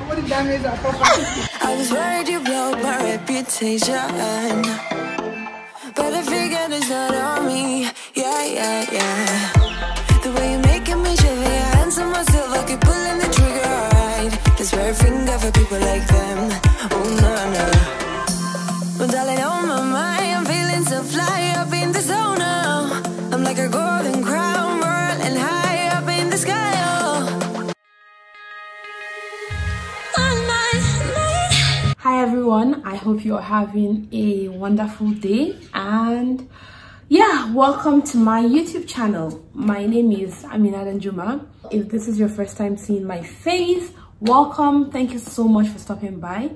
Nobody damaged our property. I was worried you blow my reputation, but I figured it's not on me. Yeah, yeah, yeah. The way you're making me shiver, your hands on myself, I keep pulling the trigger, alright. There's rare finger for people like them. Oh no, no. Well, darling, on my mind, I'm feeling so fly up in the zone now. I'm like a golden crown, whirling high up in the sky. Oh. Hi everyone, I hope you're having a wonderful day, and yeah, welcome to my YouTube channel. My name is Amina Danjuma. If this is your first time seeing my face, welcome. Thank you so much for stopping by.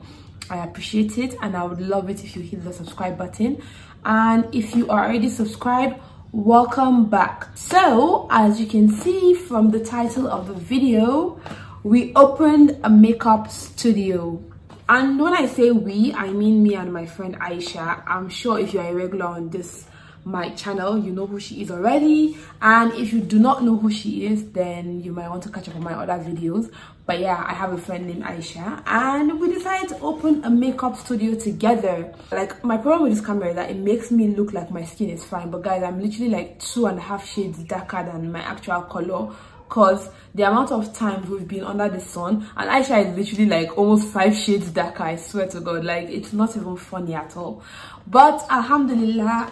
I appreciate it, and I would love it if you hit the subscribe button. And if you are already subscribed, welcome back. So, as you can see from the title of the video, we opened a makeup studio. And when I say we, I mean me and my friend Aisha. I'm sure if you're a regular on this my channel, you know who she is already, and if you do not know who she is, then you might want to catch up on my other videos. But yeah, I have a friend named Aisha, and we decided to open a makeup studio together. Like, my problem with this camera is that it makes me look like my skin is fine, but guys, I'm literally like 2.5 shades darker than my actual color, because the amount of times we've been under the sun, and Aisha is literally like almost 5 shades darker. I swear to God, like, it's not even funny at all. But alhamdulillah,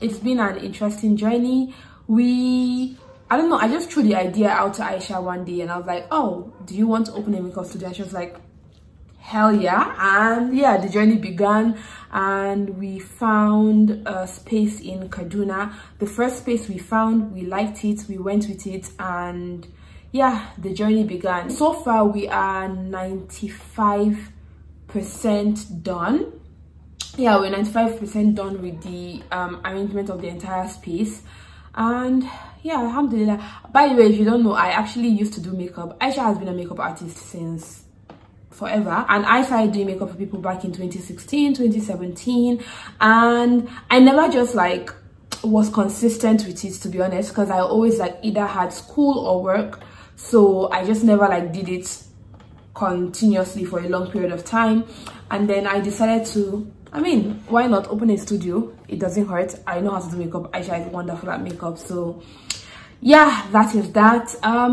it's been an interesting journey. I don't know, I just threw the idea out to Aisha one day, and I was like, oh, do you want to open a makeup studio? And she was like, hell yeah. And yeah, the journey began, and we found a space in Kaduna. The first space we found, we liked it, we went with it, and yeah, the journey began. So far we are 95% done. Yeah, we're 95% done with the arrangement of the entire space. And yeah, alhamdulillah. By the way, if you don't know, I actually used to do makeup. Aisha has been a makeup artist since forever, and I started doing makeup for people back in 2016 2017, and I never just like was consistent with it, to be honest, because I always like either had school or work, so I just never like did it continuously for a long period of time. And then I decided to, I mean, why not open a studio? It doesn't hurt. I know how to do makeup. Aisha is wonderful at makeup, so yeah, that is that.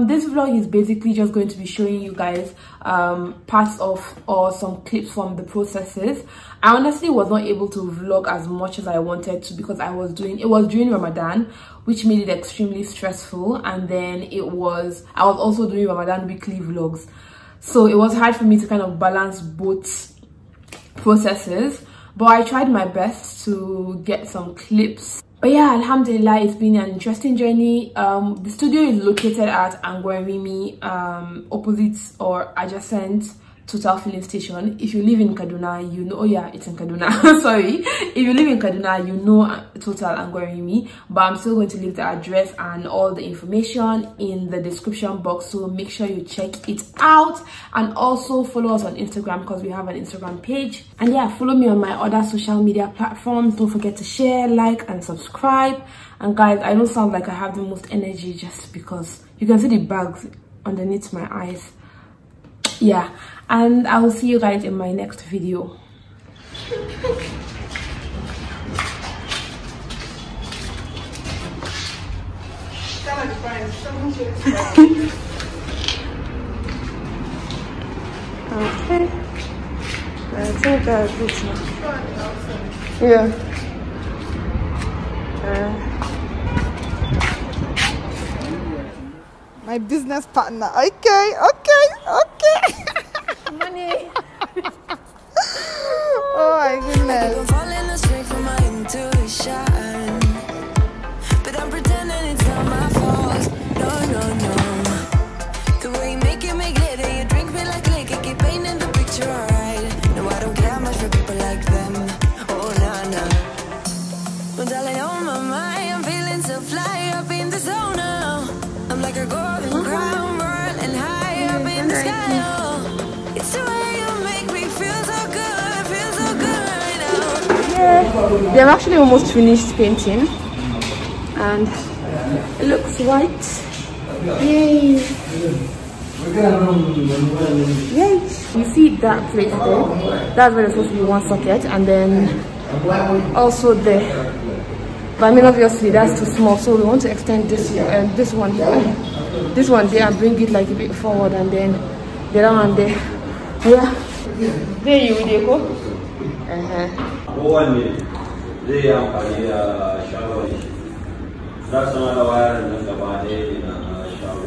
This vlog is basically just going to be showing you guys parts of or some clips from the processes. I honestly was not able to vlog as much as I wanted to, because it was during Ramadan, which made it extremely stressful, and then I was also doing Ramadan weekly vlogs, so it was hard for me to kind of balance both processes. But I tried my best to get some clips. But yeah, alhamdulillah, it's been an interesting journey. The studio is located at Angwan Rimi, opposite or adjacent Total Filling Station. If you live in Kaduna, you know, oh yeah, it's in Kaduna. Sorry, if you live in Kaduna, you know Total Angwan Rimi. But I'm still going to leave the address and all the information in the description box, so make sure you check it out. And also follow us on Instagram, because we have an Instagram page. And yeah, follow me on my other social media platforms. Don't forget to share, like, and subscribe. And guys, I don't sound like I have the most energy, just because you can see the bags underneath my eyes. Yeah, and I will see you guys in my next video. Okay, I think that's it now. Yeah. My business partner. Okay. Money. Oh my goodness. I'm falling astray from my intuition, but I'm pretending it's not my fault. No. The way you make it, make glitter, you drink me like liquor, keep painting the picture, alright. No, I don't care much for people like them. Oh no. Well, darling, on my mind, I'm feeling so fly up in the zone now. I'm like a golden crown, whirling high up in the sky. Oh. They have actually almost finished painting, and it looks white. Yay! Yes. You see that place there? That's where there's supposed to be one socket, and then also there. But I mean, obviously that's too small, so we want to extend this and this one here, this one there, and bring it like a bit forward, and then the other one there. Yeah. There you will go. That's another wire and the body in a shower.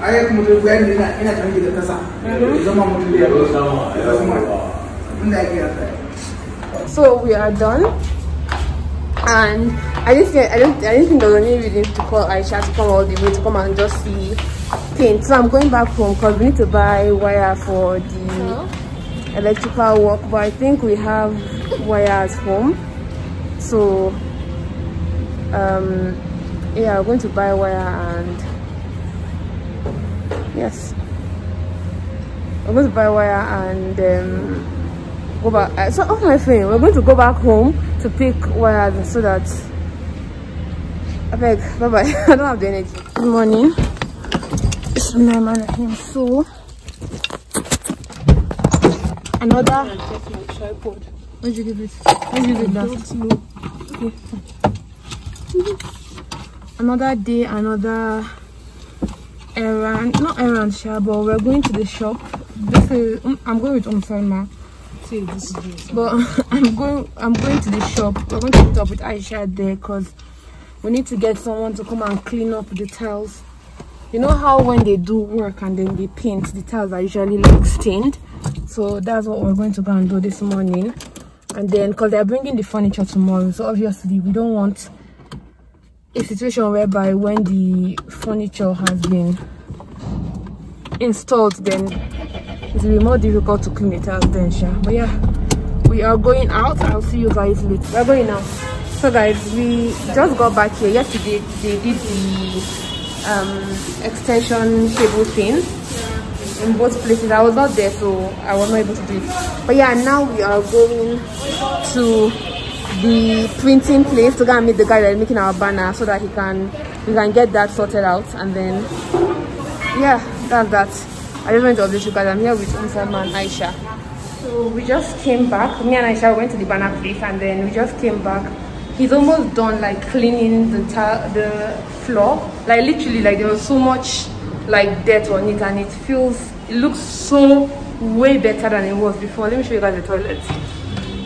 I am going to wear in a country that is a moment. So we are done, and I didn't think there was any reason to call Aisha to come all the way to come and just see paint. So I'm going back home because we need to buy wire for the electrical work, but I think we have wires home. So yeah, we're going to buy wire, and yes, I'm going to buy wire and go back. So off my phone, we're going to go back home to pick wire so that I beg. Bye bye. I don't have the energy. Good morning. So another. What did you give it? What did you give that? Another day, another errand, not errand shop, but we're going to the shop. This is I'm going with Osama. See, this is but I'm going to the shop. We're going to meet up with Aisha there because we need to get someone to come and clean up the tiles. You know how when they do work and then they paint, the tiles are usually like stained. So that's what we're going to go and do this morning. And then because they're bringing the furniture tomorrow, so obviously we don't want a situation whereby when the furniture has been installed, then it will be more difficult to clean it out then, Sha. But yeah, we are going out. I'll see you guys later. We're going now. So guys, we just got back here. Yesterday they did the extension cable thing in both places. I was not there, so I was not able to do it. But yeah, now we are going to the printing place to go and meet the guy that's making our banner so that we can get that sorted out, and then yeah, that's that. I just went to update you guys. I'm here with Usman and Aisha. So we just came back. Me and Aisha went to the banner place, and then we just came back. He's almost done like cleaning the floor. Like literally, like there was so much like dirt on it, and it looks so way better than it was before. Let me show you guys the toilet.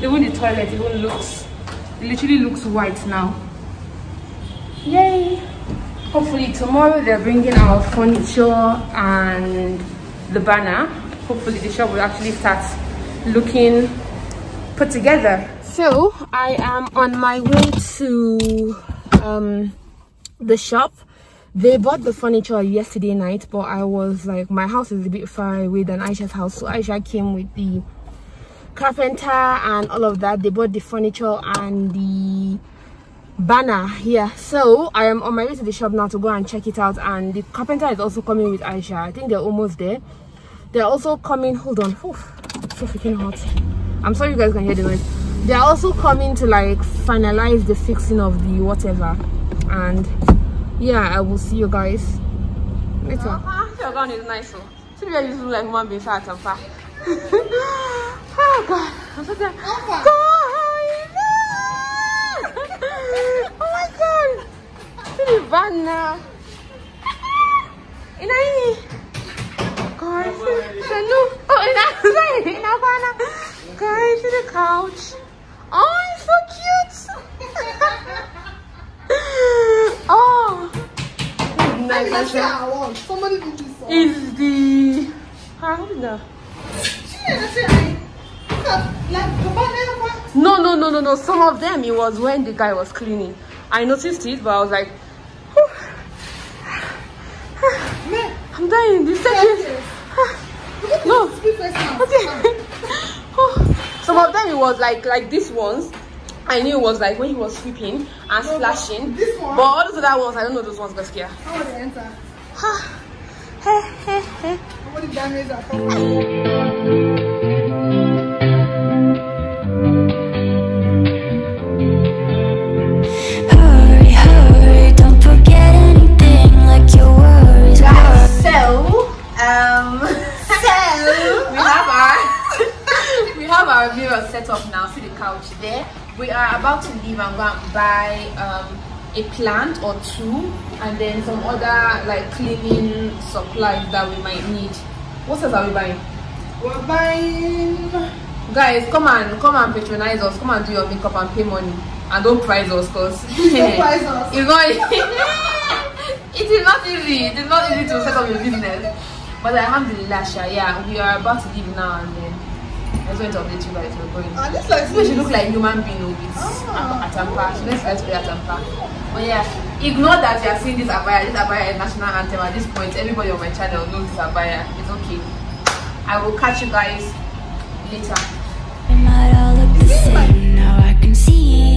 Even the toilet even looks. It literally looks white now. Yay! Hopefully tomorrow they're bringing our furniture and the banner. Hopefully the shop will actually start looking put together. So I am on my way to the shop. They bought the furniture yesterday night, but I was like, my house is a bit far away than Aisha's house, so Aisha came with the carpenter and all of that. They bought the furniture and the banner here, so I am on my way to the shop now to go and check it out. And the carpenter is also coming with Aisha. I think they're almost there. They're also coming. Hold on. Oof, it's so freaking hot. I'm sorry you guys can hear the noise. They're also coming to like finalize the fixing of the whatever, and yeah, I will see you guys later. Your gown is nice, so you look like one being fat and fat. Oh god, I'm so tired. Okay. God, oh my god. It's bad now. In any guys, guys, to the couch. Oh, it's so cute. Oh, nice. Somebody did this. Is the how No. Some of them, it was when the guy was cleaning. I noticed it, but I was like, I'm dying. This is no. Okay. Some of them, it was like these ones. I knew it was like when he was sweeping and splashing. But all those other ones, I don't know those ones, Baskia. How would I enter? Hey. What did damage happen? Hurry, hurry. buy a plant or two, and then some other like cleaning supplies that we might need. What else are we buying? We're buying, guys, come and patronize us, come and do your makeup and pay money, and don't price us, cause don't price us. It's not it is not easy, it is not easy to set up your business, but alhamdulillah, yeah, we are about to leave now, and then I just want to update you guys. We're going. This like so she look like human being with Atampa. She looks like to be Atampa. But yeah, ignore that you are seeing this abaya. This abaya is national anthem at this point. Everybody on my channel knows this abaya. It's okay. I will catch you guys later. We might all look the same. Now I can see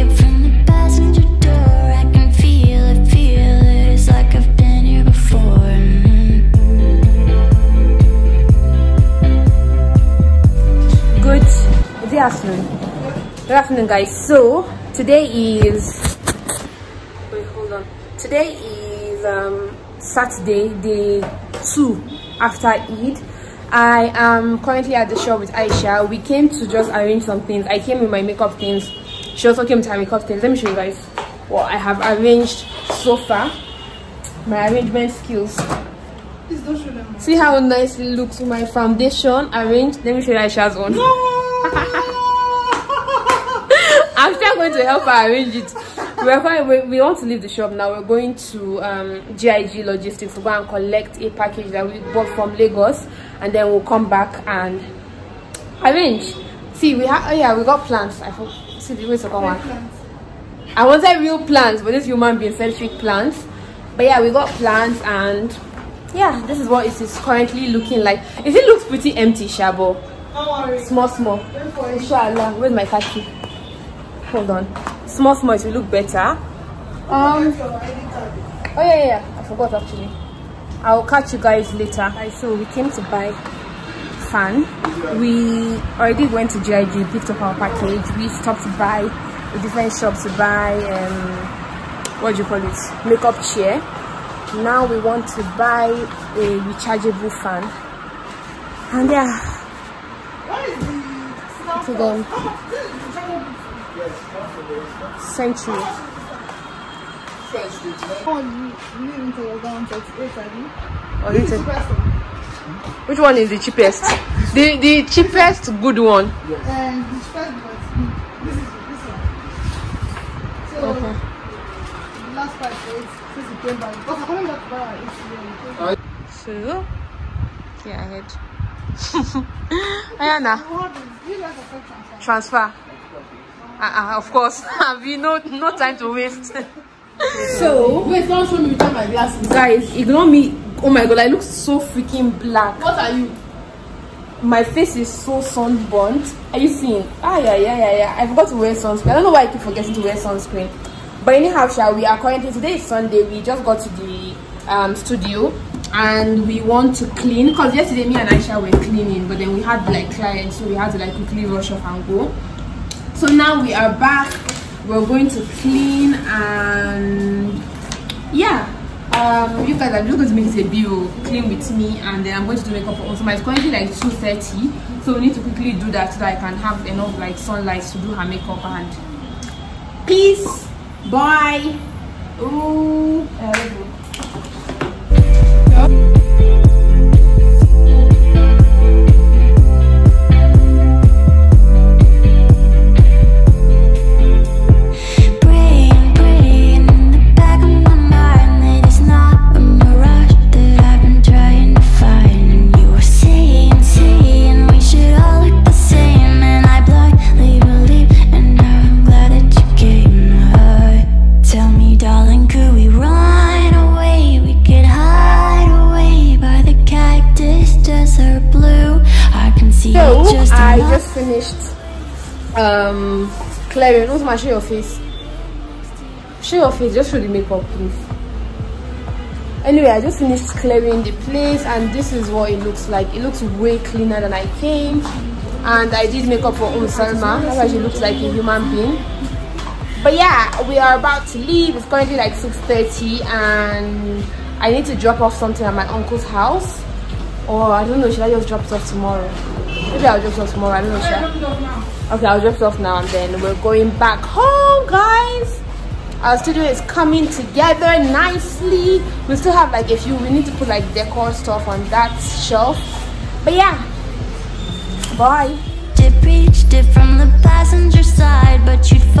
it from the passenger door. I can feel it. It's like I've been here before. Good afternoon, guys. So today is Saturday, day 2 after Eid. I am currently at the shop with Aisha. We came to just arrange some things. I came with my makeup things, she also came with her makeup things. Let me show you guys what I have arranged so far, my arrangement skills. Please don't show them. See how nice it looks with my foundation arranged. Let me show you Aisha's one. No! I'm still going to help her arrange it. We want to leave the shop now. We're going to GIG Logistics to go and collect a package that we bought from Lagos, and then we'll come back and arrange. See, we have, oh yeah, we got plants. I hope. See, the way to come on. I wanted real plants, but this human being said fake plants. But yeah, we got plants, and yeah, this is what it is currently looking like. It looks pretty empty, Shabo. Don't worry. Small. Inshallah. Where's my car key? Hold on. Small. It will look better. Oh yeah. I forgot actually. I'll catch you guys later. Right, so we came to buy fan. We already went to GIG, picked up our package. We stopped to buy a different shop to buy makeup chair. Now we want to buy a rechargeable fan, and yeah, it's gone. Century. Which one is the cheapest? The cheapest good one. Okay. So, yeah, I heard. Ayana, transfer. Of course, have you no time to waste? So, wait, don't show me without my glasses, guys. Ignore me. Oh my god, I look so freaking black. What are you? My face is so sunburnt. Are you seeing? Yeah. I forgot to wear sunscreen. I don't know why I keep forgetting to wear sunscreen. But anyhow, we are currently, today is Sunday, we just got to the studio, and we want to clean, because yesterday me and Aisha were cleaning, but then we had like clients, so we had to like quickly rush off and go. So now we are back, we're going to clean, and yeah, you guys, I'm just going to make this a video, clean with me, and then I'm going to do makeup for Osama. It's currently like 2:30, so we need to quickly do that so that I can have enough like sunlight to do her makeup, and peace. Bye. Ooh. Clearing. Usman, show your face. Show your face. Just show the makeup, please. Anyway, I just finished clearing the place, and this is what it looks like. It looks way cleaner than I came, and I did makeup for Usman. That's why she looks like a human being. But yeah, we are about to leave. It's currently like 6:30, and I need to drop off something at my uncle's house. Or I don't know. Should I just drop it off tomorrow? Maybe I'll drop it off tomorrow. I don't know. Should I? Okay, I'll drop it off now and then we're going back home, guys. Our studio is coming together nicely. We still have like a few, we need to put like decor stuff on that shelf. But yeah, bye. Reached it from the passenger side, but you'd